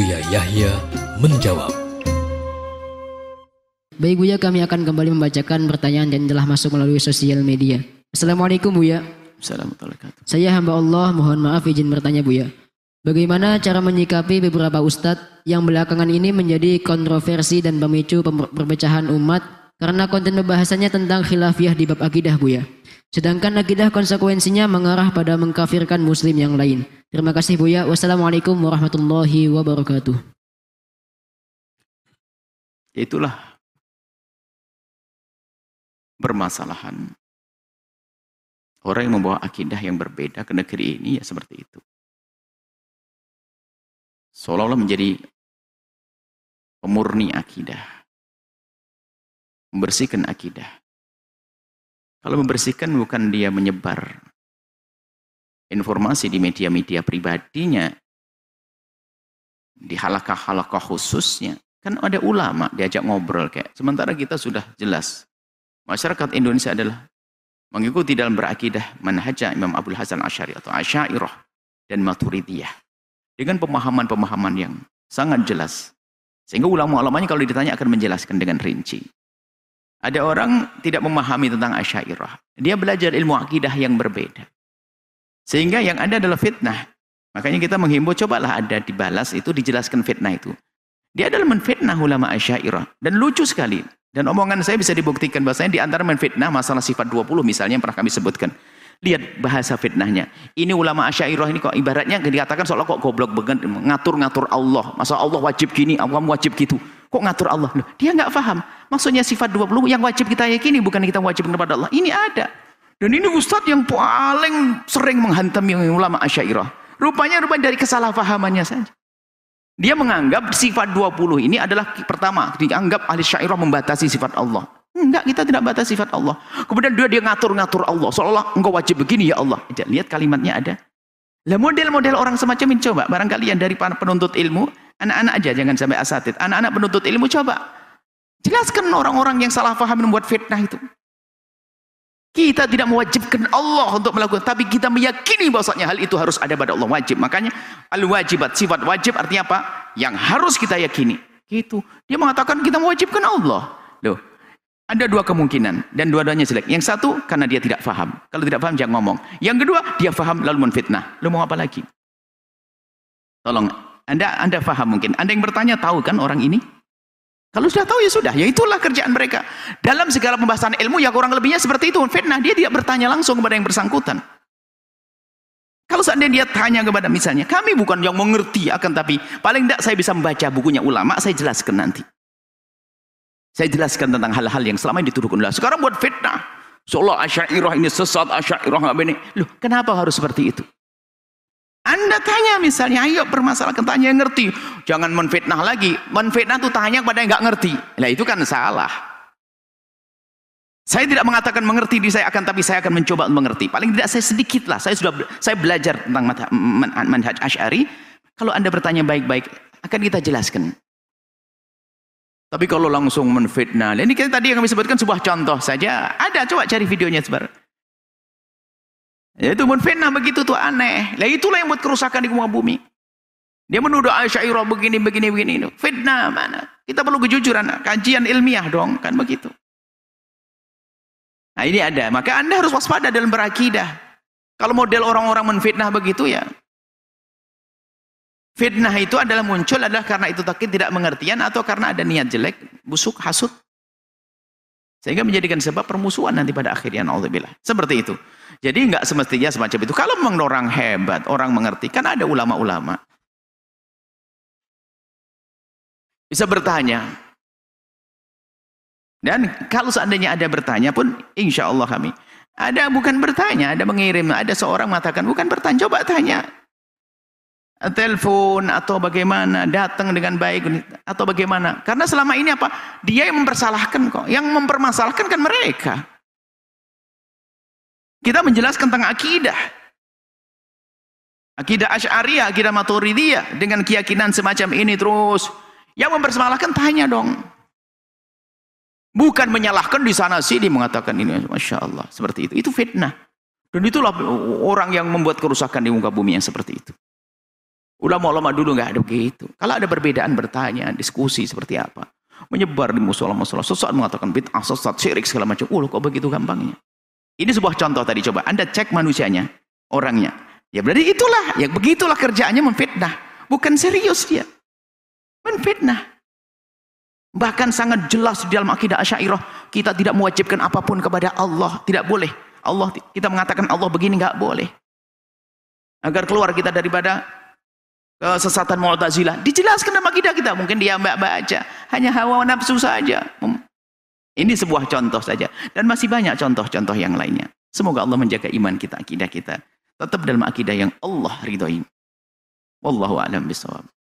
Buya Yahya menjawab. Baik Buya, kami akan kembali membacakan pertanyaan yang telah masuk melalui sosial media. Assalamualaikum Buya. Assalamualaikum. Saya hamba Allah, mohon maaf izin bertanya Buya. Bagaimana cara menyikapi beberapa ustadz yang belakangan ini menjadi kontroversi dan pemicu perpecahan umat karena konten pembahasannya tentang khilafiyah di bab akidah Buya. Sedangkan akidah konsekuensinya mengarah pada mengkafirkan muslim yang lain. Terima kasih Buya. Wassalamualaikum warahmatullahi wabarakatuh. Itulah permasalahan orang yang membawa akidah yang berbeda ke negeri ini, ya seperti itu, seolah-olah menjadi pemurni akidah, membersihkan akidah. Kalau membersihkan bukan dia menyebar informasi di media-media pribadinya, di halakah-halakah khususnya, kan ada ulama diajak ngobrol kayak, sementara kita sudah jelas masyarakat Indonesia adalah mengikuti dalam berakidah manhaj Imam Abdul Hasan Asy'ari atau Asy'ariyah dan Maturidiyah dengan pemahaman-pemahaman yang sangat jelas. Sehingga ulama-ulamanya kalau ditanya akan menjelaskan dengan rinci. Ada orang tidak memahami tentang Asy'ariyah. Dia belajar ilmu akidah yang berbeda. Sehingga yang ada adalah fitnah. Makanya kita menghimbau, cobalah ada dibalas itu, dijelaskan fitnah itu. Dia adalah menfitnah ulama Asy'ariyah. Dan lucu sekali. Dan omongan saya bisa dibuktikan bahasanya di antara menfitnah masalah sifat 20 misalnya yang pernah kami sebutkan. Lihat bahasa fitnahnya. Ini ulama Asy'ariyah ini kok ibaratnya dikatakan seolah kok goblok banget ngatur-ngatur Allah. Masa Allah wajib gini, kamu wajib gitu. Kok ngatur Allah? Loh, dia nggak paham. Maksudnya sifat 20 yang wajib kita yakini bukan kita wajib kepada Allah. Ini ada. Dan ini ustadz yang paling sering menghantam yang ulama Asy'ariyah. Rupanya dari kesalahpahamannya saja. Dia menganggap sifat 20 ini adalah pertama, dianggap ahli Asy'ariyah membatasi sifat Allah. Enggak, kita tidak batasi sifat Allah. Kemudian dia ngatur-ngatur Allah, seolah-olah engkau wajib begini ya Allah. Lihat kalimatnya ada. Lah model-model orang semacam ini coba, barangkali yang dari penuntut ilmu, anak-anak aja jangan sampai asatid. Anak-anak penuntut ilmu coba. Jelaskan orang-orang yang salah paham membuat fitnah itu. Kita tidak mewajibkan Allah untuk melakukan, tapi kita meyakini bahwasanya hal itu harus ada pada Allah, wajib. Makanya al-wajibat, sifat wajib artinya apa? Yang harus kita yakini. Gitu. Dia mengatakan kita mewajibkan Allah. Loh, ada dua kemungkinan dan dua-duanya jelek. Yang satu karena dia tidak paham. Kalau tidak paham jangan ngomong. Yang kedua dia paham lalu menfitnah. Lu mau apa lagi? Tolong, Anda paham mungkin. Anda yang bertanya tahu kan orang ini? Kalau sudah tahu ya sudah, ya itulah kerjaan mereka. Dalam segala pembahasan ilmu ya kurang lebihnya seperti itu. Fitnah, dia tidak bertanya langsung kepada yang bersangkutan. Kalau seandainya dia tanya kepada misalnya, kami bukan yang mengerti akan tapi paling tidak saya bisa membaca bukunya ulama, saya jelaskan nanti. Saya jelaskan tentang hal-hal yang selama ini dituduhkan. Sekarang buat fitnah. Seolah Asy'ariyah ini sesat, Asy'ariyah ini. Loh, kenapa harus seperti itu? Anda tanya misalnya, ayo permasalahan tanya yang ngerti. Jangan menfitnah lagi. Menfitnah itu tanya kepada yang nggak ngerti. Nah itu kan salah. Saya tidak mengatakan mengerti diri saya akan, tapi saya akan mencoba mengerti. Paling tidak saya sedikitlah. Saya belajar tentang manhaj Asy'ari. Kalau Anda bertanya baik-baik, akan kita jelaskan. Tapi kalau langsung menfitnah, ini tadi yang kami sebutkan sebuah contoh saja. Ada, coba cari videonya sebentar. Itu menfitnah begitu tuh aneh. Lah itulah yang buat kerusakan di muka bumi. Dia menuduh Asy'ariyah begini. Fitnah mana? Kita perlu kejujuran, kajian ilmiah dong, kan begitu. Nah ini ada, maka Anda harus waspada dalam berakidah. Kalau model orang-orang menfitnah begitu ya. Fitnah itu adalah muncul adalah karena itu takdir tidak mengertian atau karena ada niat jelek, busuk, hasut. Sehingga menjadikan sebab permusuhan nanti pada akhirnya, na'udzubillah. Seperti itu. Jadi nggak semestinya semacam itu. Kalau memang orang hebat, orang mengerti, kan ada ulama-ulama. Bisa bertanya. Dan kalau seandainya ada bertanya pun, insya Allah kami. Ada bukan bertanya, ada mengirim. Ada seorang mengatakan, bukan bertanya, coba tanya. Telepon atau bagaimana, datang dengan baik atau bagaimana, karena selama ini apa, dia yang mempersalahkan kok, yang mempermasalahkan kan mereka. Kita menjelaskan tentang akidah Asy'ariyah, akidah Maturidiyah dengan keyakinan semacam ini, terus yang mempersalahkan tanya dong, bukan menyalahkan di sana sini mengatakan ini, masya Allah, seperti itu fitnah. Dan itulah orang yang membuat kerusakan di muka bumi yang seperti itu. Ulama-ulama dulu nggak ada begitu. Kalau ada perbedaan bertanya, diskusi seperti apa. Menyebar di musola-musola. Sesat mengatakan bid'ah, sesat, syirik, segala macam. Kok begitu gampangnya. Ini sebuah contoh tadi, coba. Anda cek manusianya, orangnya. Ya berarti itulah, ya begitulah kerjaannya memfitnah. Bukan serius dia. Menfitnah. Bahkan sangat jelas di dalam akidah Asy'ariyah. Kita tidak mewajibkan apapun kepada Allah. Tidak boleh. Allah, kita mengatakan Allah begini, nggak boleh. Agar keluar kita daripada kesesatan Mu'tazilah. Dijelaskan dalam akidah kita. Mungkin dia mbak-mbak aja. Hanya hawa nafsu saja. Ini sebuah contoh saja. Dan masih banyak contoh-contoh yang lainnya. Semoga Allah menjaga iman kita, akidah kita. Tetap dalam akidah yang Allah ridhoi. Wallahu a'lam bishawab.